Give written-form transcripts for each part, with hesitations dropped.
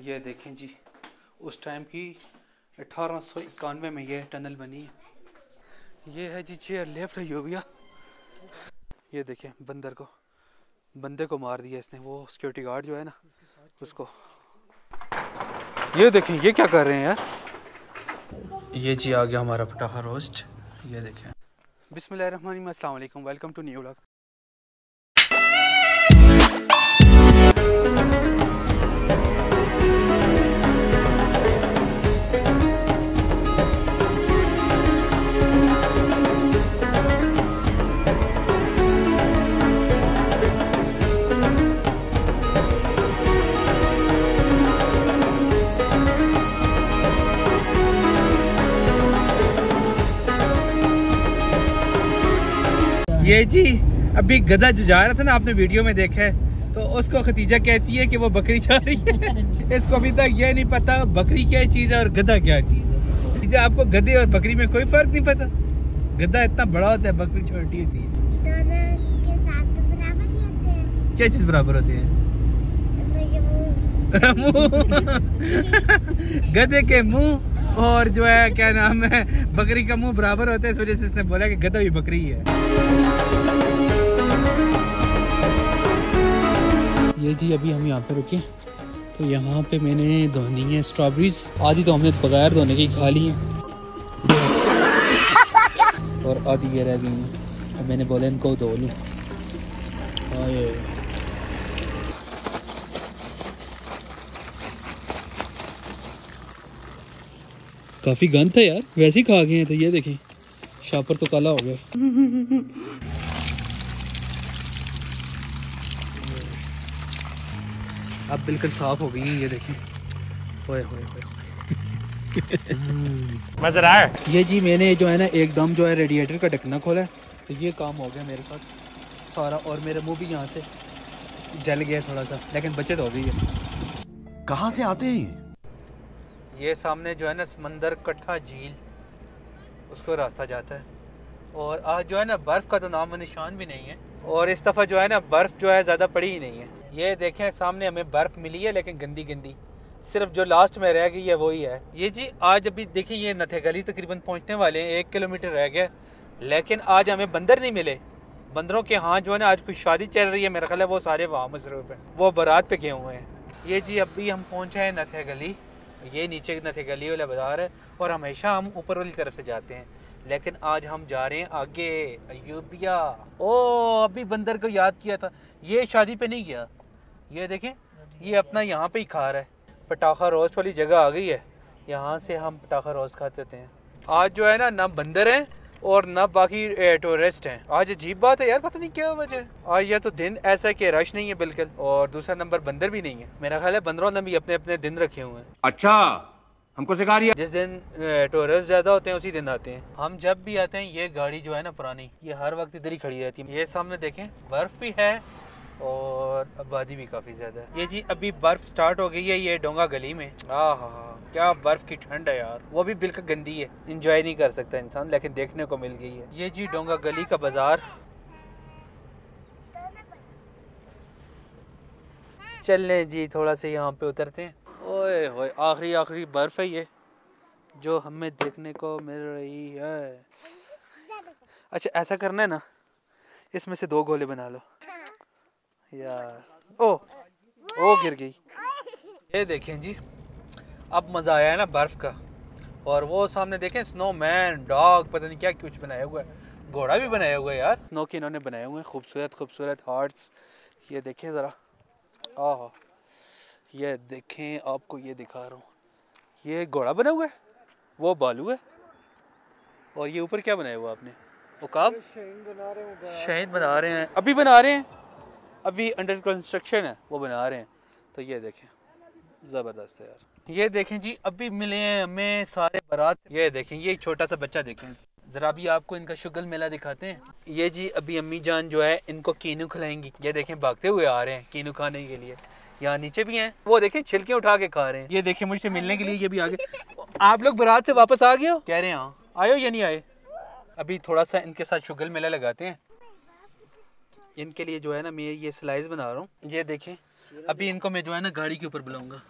ये देखें जी, उस टाइम की 1891 में यह टनल बनी है। ये है जी चेयर लेफ्ट है योबिया। ये देखें बंदर को मार दिया इसने, वो सिक्योरिटी गार्ड जो है ना उसको। ये देखें ये क्या कर रहे हैं यार। ये जी आ गया हमारा पटाखा रोस्ट। ये देखें। बिस्मिल्लाहिर्रहमानिर्रहीम, अस्सलाम वालेकुम, वेलकम टू न्यू व्लॉग। ये जी अभी गधा जो जा रहा था ना, आपने वीडियो में देखा है, तो उसको खतीजा कहती है कि वो बकरी जा रही है। इसको अभी तक ये नहीं पता बकरी क्या चीज़ है और गधा क्या चीज़ है। खतीजा, आपको गधे और बकरी में कोई फर्क नहीं पता? गधा इतना बड़ा होता है, बकरी छोटी होती है। दोनों के साथ तो बराबर ही होते हैं। क्या चीज़ बराबर होती है? गधे के मुँह और जो है क्या नाम है बकरी का मुँह बराबर होता है, इस वजह से इसने बोला कि गधा भी बकरी है। ये जी अभी हम यहाँ पे रुके, तो यहाँ पे मैंने धोनी है स्ट्रॉबेरीज, आधी तो हमने बगैर धोने की खा ली है और आधी ये रह गई हैं। अब मैंने बोला इनको धो लूँ। काफ़ी गंद था यार, वैसे ही खा गए हैं। तो ये देखें शापर तो काला हो गया। अब बिल्कुल साफ हो गई है। ये देखें होए होए होए मज़ा आया। ये जी मैंने जो है ना एकदम जो है रेडिएटर का ढकना खोला, तो ये काम हो गया मेरे साथ सारा, और मेरा मुंह भी यहाँ से जल गया थोड़ा सा, लेकिन बचत हो गई है। कहाँ से आते हैं? ये सामने जो है ना समंदर कट्ठा झील, उसको रास्ता जाता है। और आज जो है ना बर्फ़ का तो नाम निशान भी नहीं है, और इस दफ़ा जो है ना बर्फ़ जो है ज़्यादा पड़ी ही नहीं है। ये देखें सामने हमें बर्फ़ मिली है, लेकिन गंदी गंदी, सिर्फ जो लास्ट में रह गई है वही है। ये जी आज अभी देखिए ये नथेगली तकरीबन पहुंचने वाले हैं, 1 किलोमीटर रह गया, लेकिन आज हमें बंदर नहीं मिले। बंदरों के हाथ जो है ना आज कोई शादी चल रही है, मेरा ख्याल है वो सारे वहाँ मसरूफ हैं, वो बारात पे गए हुए हैं। ये जी अभी हम पहुँचे हैं नथेगली, ये नीचे नथेगली वाला बाजार है, और हमेशा हम ऊपर वाली तरफ से जाते हैं, लेकिन आज हम जा रहे हैं आगे अयोबिया। ओ अभी बंदर को याद किया था, ये शादी पे नहीं गया। ये देखें ये अपना यहाँ पे ही खा रहा है। पटाखा रोस्ट वाली जगह आ गई है, यहाँ से हम पटाखा रोस्ट खाते होते हैं। आज जो है ना ना बंदर हैं और ना बाकी टूरिस्ट हैं। आज अजीब बात है यार, पता नहीं क्या वजह है। आज या तो दिन ऐसा है कि रश नहीं है बिल्कुल, और दूसरा नंबर बंदर भी नहीं है। मेरा ख्याल है बंदरों ने भी अपने अपने दिन रखे हुए हैं। अच्छा हमको सिखा रही है, जिस दिन टूरिस्ट ज्यादा होते हैं उसी दिन आते हैं। हम जब भी आते हैं ये गाड़ी जो है ना पुरानी, ये हर वक्त इधर ही खड़ी रहती है। ये सामने देखें बर्फ भी है और आबादी भी काफी ज्यादा है। ये जी अभी बर्फ स्टार्ट हो गई है ये डोंगा गली में। आहा क्या बर्फ की ठंड है यार, वो भी बिल्कुल गंदी है, एंजॉय नहीं कर सकता इंसान, लेकिन देखने को मिल गई है। ये जी डोंगा गली का बाजार। चलें जी थोड़ा सा यहाँ पे उतरते हैं। ओए होए आखिरी आखिरी बर्फ है ये जो हमें देखने को मिल रही है। अच्छा ऐसा करना है ना, इसमें से 2 गोले बना लो यार। ओ गिर गई। ये देखें जी अब मज़ा आया है ना बर्फ़ का। और वो सामने देखें स्नोमैन, डॉग, पता नहीं क्या कुछ बनाया हुआ है, घोड़ा भी बनाया हुआ है यार। स्नो के इन्होंने बनाए हुए हैं खूबसूरत खूबसूरत हार्ट्स। ये देखें ज़रा, आह ये देखें, आपको ये दिखा रहा हूँ, ये घोड़ा बना हुआ है, वो बालू है, और ये ऊपर क्या बनाया हुआ आपने? उकाब, शहीद बना रहे हैं, अभी बना रहे हैं, अभी अंडर कंस्ट्रक्शन है, वो बना रहे हैं। तो ये देखें ज़बरदस्त है यार। ये देखें जी अभी मिले हैं हमें सारे बारात। ये देखें ये छोटा सा बच्चा, देखें ज़रा, अभी आपको इनका शुगल मेला दिखाते हैं। ये जी अभी अम्मी जान जो है इनको कीनू खिलाएंगी। ये देखें भागते हुए आ रहे हैं कीनू खाने के लिए। यहाँ नीचे भी हैं, वो देखें छिलके उठा के खा रहे हैं। ये देखें मुझसे मिलने के लिए ये भी आ गए। आप लोग बारात से वापस आ गए हो? कह रहे हैं हाँ। आयो या नहीं आए? अभी थोड़ा सा इनके साथ शुगल मेला लगाते हैं। इनके लिए जो है ना मैं ये स्लाइस बना रहा हूँ। ये देखें अभी इनको मैं जो है ना गाड़ी के ऊपर बुलाऊंगा।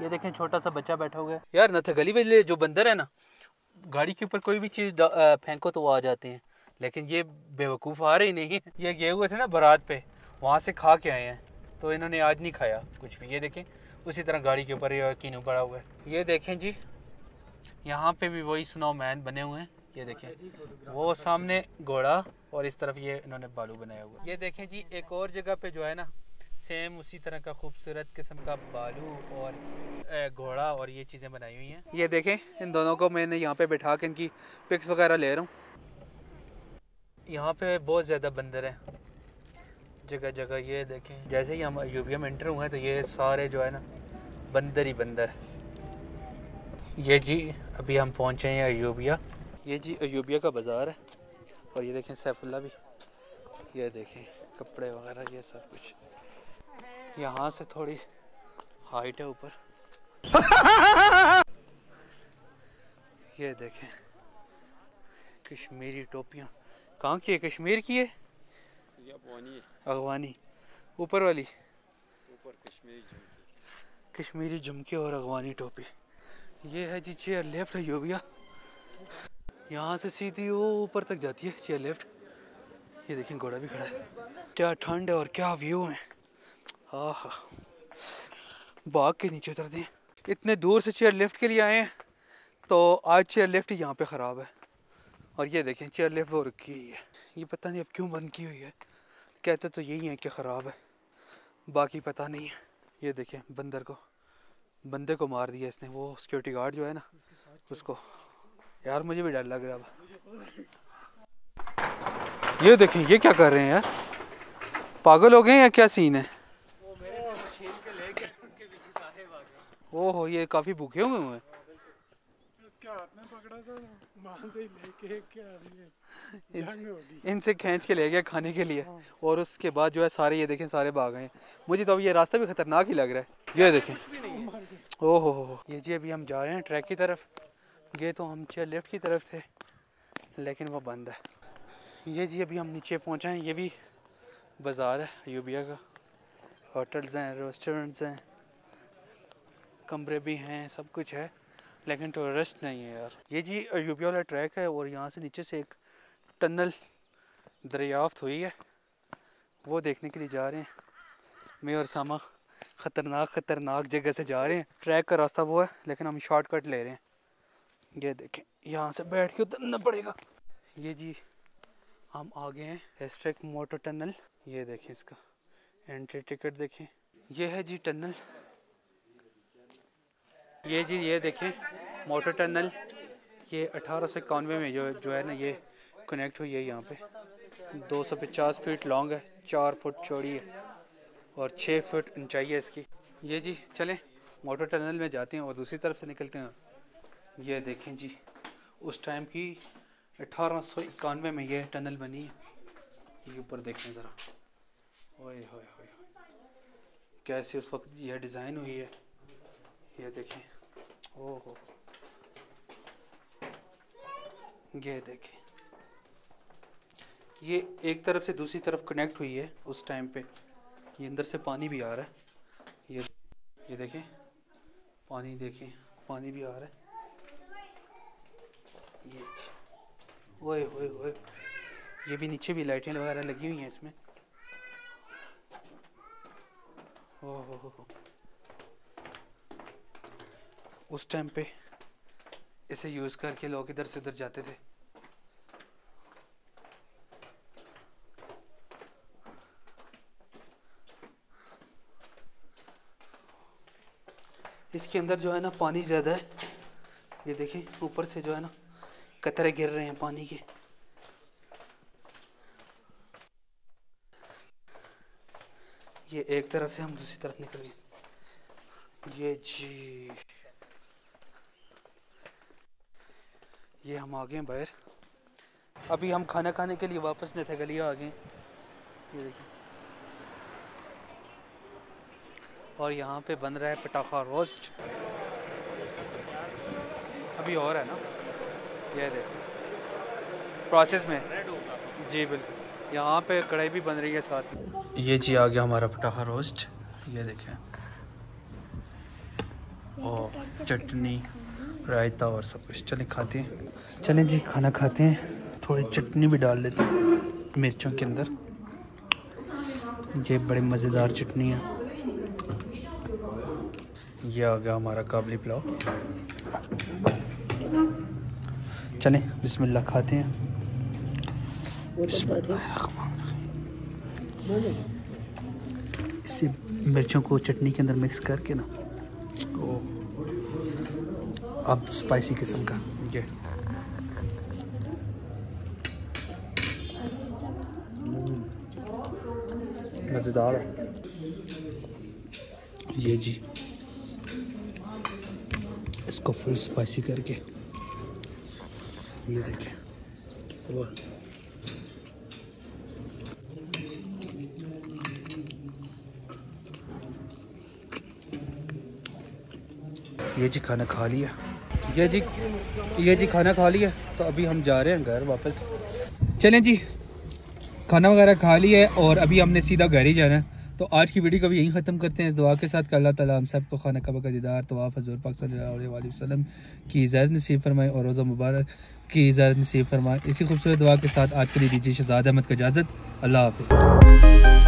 ये देखें छोटा सा बच्चा बैठा हुआ है यार। नथागली वाले जो बंदर है ना, गाड़ी के ऊपर कोई भी चीज़ फेंको तो वो आ जाते हैं, लेकिन ये बेवकूफ़ आ रही नहीं है। ये गए हुए थे ना बारात पे, वहाँ से खा के आए हैं, तो इन्होंने आज नहीं खाया कुछ भी। ये देखें उसी तरह गाड़ी के ऊपर ये कीनू पड़ा हुआ है। ये देखें जी, यहाँ पे भी वही स्नोमैन बने हुए हैं। ये देखें वो सामने घोड़ा और इस तरफ ये इन्होंने बालू बनाया हुआ है। ये देखें जी एक और जगह पे जो है ना, सेम उसी तरह का खूबसूरत किस्म का बालू और घोड़ा और ये चीज़ें बनाई हुई हैं। ये देखें इन दोनों को मैंने यहाँ पे बैठा के इनकी पिक्स वगैरह ले रहा हूँ। यहाँ पे बहुत ज़्यादा बंदर हैं जगह जगह। ये देखें जैसे ही हम यूबीएम एंटर हुए हैं तो ये सारे जो है ना बंदर ही बंदर। ये जी अभी हम पहुँचे हैं अयूबिया। ये जी अयूबिया का बाज़ार है। और ये देखें सैफुल्ला भी, ये देखें कपड़े वगैरह ये सब कुछ। यहाँ से थोड़ी हाइट है ऊपर। ये देखें कश्मीरी टोपियाँ, कहाँ की है? कश्मीर की है, अगवानी। ऊपर वाली ऊपर कश्मीरी झुमके और अगवानी टोपी। ये है जी चेयर लेफ्ट अयूबिया, यहाँ से सीधी वो ऊपर तक जाती है चेयर लेफ्ट। ये देखें घोड़ा भी खड़ा है। क्या ठंड है और क्या व्यू है। आहा, बाग के नीचे उतर दिए। इतने दूर से चेयर लिफ्ट के लिए आए हैं, तो आज चेयर लिफ्ट यहाँ पे ख़राब है। और ये देखें चेयर लिफ्ट वो रुकी हुई है। ये पता नहीं अब क्यों बंद की हुई है, कहते तो यही है कि ख़राब है, बाकी पता नहीं है। ये देखें बंदर को मार दिया इसने। वो सिक्योरिटी गार्ड जो है ना उसको, यार मुझे भी डर लग रहा अब। ये देखें ये क्या कर रहे हैं यार, पागल हो गए या क्या सीन है। ओहो ये काफी भूखे हुए हैं। इसके हाथ में पकड़ा था, मान से ही लेके क्या जंग होगी। इनसे खींच के ले गया खाने के लिए। और उसके बाद जो है सारे, ये देखें सारे भाग गए। मुझे तो अब ये रास्ता भी खतरनाक ही लग रहा है। ये देखें ओहो। ये जी अभी हम जा रहे हैं ट्रैक की तरफ। गए तो हम चेयर लिफ्ट की तरफ थे, लेकिन वो बंद है। ये जी अभी हम नीचे पहुँचे हैं। ये भी बाज़ार है अयूबिया का। होटल्स हैं, रेस्टोरेंट्स हैं, कमरे भी हैं, सब कुछ है, लेकिन टूरिस्ट नहीं है यार। ये जी अयूबिया वाला ट्रैक है। और यहाँ से नीचे से एक टनल दरियाफ्त हुई है, वो देखने के लिए जा रहे हैं मैं और सामा। ख़तरनाक जगह से जा रहे हैं। ट्रैक का रास्ता वो है, लेकिन हम शॉर्टकट ले रहे हैं। ये देखें यहाँ से बैठ के उतरना पड़ेगा। ये जी हम आ गए हैं हैशटैग मोटर टनल। ये देखें इसका एंट्री टिकट देखें। ये है जी टनल। ये जी ये देखें मोटर टनल। ये 1891 में जो है ना ये कनेक्ट हुई है। यहाँ पे 250 फीट लॉन्ग है, 4 फुट चौड़ी है और 6 फुट ऊंचाई है इसकी। ये जी चलें मोटर टनल में जाते हैं और दूसरी तरफ से निकलते हैं। ये देखें जी उस टाइम की 1891 में ये टनल बनी है। ये ऊपर देखें ज़रा, ओए होए होए कैसे उस वक्त यह डिज़ाइन हुई है। ये देखें ओहो, ये देखें ये एक तरफ से दूसरी तरफ कनेक्ट हुई है उस टाइम पे। ये अंदर से पानी भी आ रहा है। ये देखें पानी, देखें पानी भी आ रहा है। ये ओए होए होए, ये भी नीचे भी लाइटें वगैरह लगी हुई हैं इसमें। ओहो उस टाइम पे इसे यूज़ करके लोग इधर से उधर जाते थे। इसके अंदर जो है ना पानी ज़्यादा है। ये देखें ऊपर से जो है ना कतरे गिर रहे हैं पानी के। ये एक तरफ से हम दूसरी तरफ निकल गए। ये जी ये हम आ गए हैं बाहर। अभी हम खाना खाने के लिए वापस नथागली आ गए। ये देखिए और यहाँ पे बन रहा है पटाखा रोस्ट, अभी और है ना। ये देखिए प्रोसेस में जी बिल्कुल। यहाँ पे कढ़ाई भी बन रही है साथ में। ये जी आ गया हमारा पटाखा रोस्ट। ये देखें, और चटनी रायता और सब कुछ। चले खाते हैं, चलें जी खाना खाते हैं। थोड़ी चटनी भी डाल लेते हैं मिर्चों के अंदर, ये बड़े मज़ेदार चटनी है। ये आ गया हमारा काबुली पुलाव। चलें बिस्मिल्लाह खाते हैं। इससे मिर्चों को चटनी के अंदर मिक्स करके ना, अब स्पाइसी किस्म का ये मज़ेदार है। ये जी इसको फुल स्पाइसी करके ये देखें, ये जी खाना खा लिया। ये जी खाना खा लिया, तो अभी हम जा रहे हैं घर वापस। चलें जी खाना वगैरह खा लिया है और अभी हमने सीधा घर ही जाना है। तो आज की वीडियो को भी यहीं ख़त्म करते हैं, इस दुआ के साथ कि अल्लाह ताला हम सबको खाना कबा का दीदार तो आप हज़ूर पाक सल्लल्लाहु अलैहि वसल्लम की इजाज़त नसीब फरमाएँ और रोज़ा मुबारक की इजाज़त नसीब फरमाएँ। इसी खूबसूरत दुआ के साथ आज के लिए दीजिए शहज़ाद अहमद को इजाज़त। अल्लाह हाफ़िज़।